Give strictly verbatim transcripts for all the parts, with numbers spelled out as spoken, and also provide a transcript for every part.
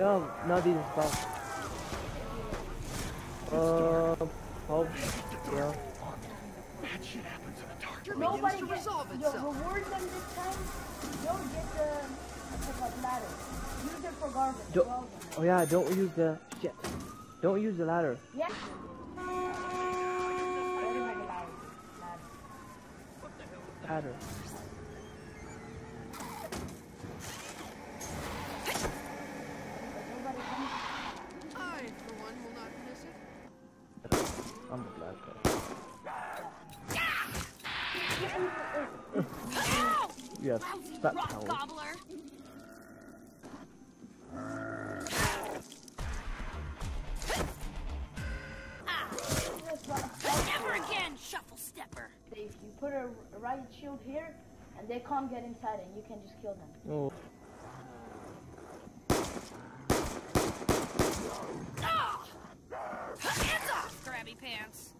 Um, not even fast. Uh, oh, yeah. That shit happens in the dark. Nobody gets the reward them this time. You don't get the like ladder. Use it for garbage. Don't, oh yeah, don't use the shit. Don't use the ladder. Yeah. Ladder. I'm the black guy. Yeah, that gobbler. Never again, shuffle stepper. If you put a riot shield here, and they can't get inside, and you can just kill them. Oh. Pants.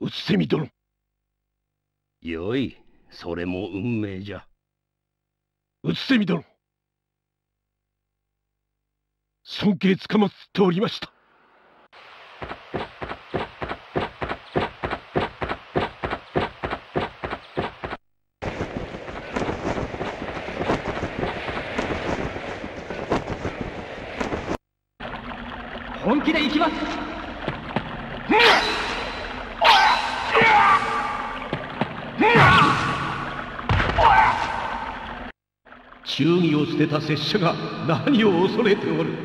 うつせみとろ。よい、それも運命じゃ。うつせみとろ。尊敬つかまつっておりました。本気で行きます。忠義を捨てた拙者が何を恐れておる。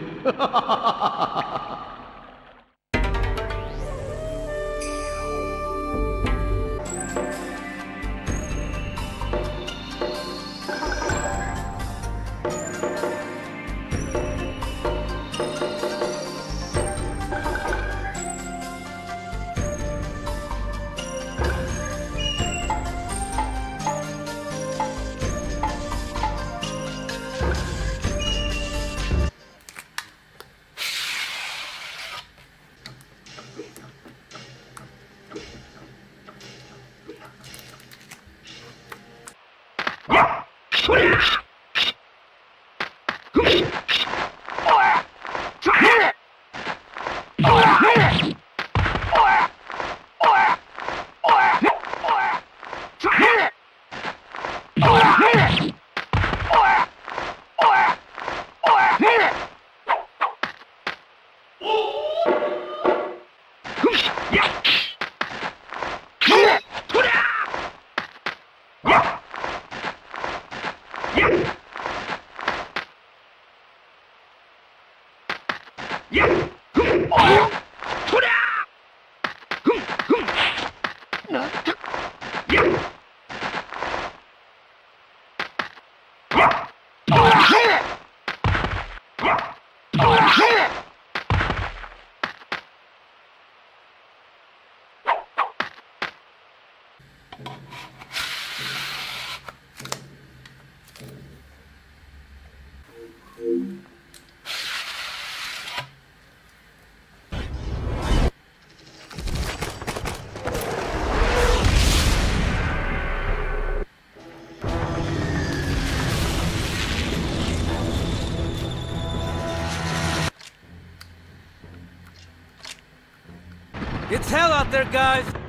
It's hell out there, guys!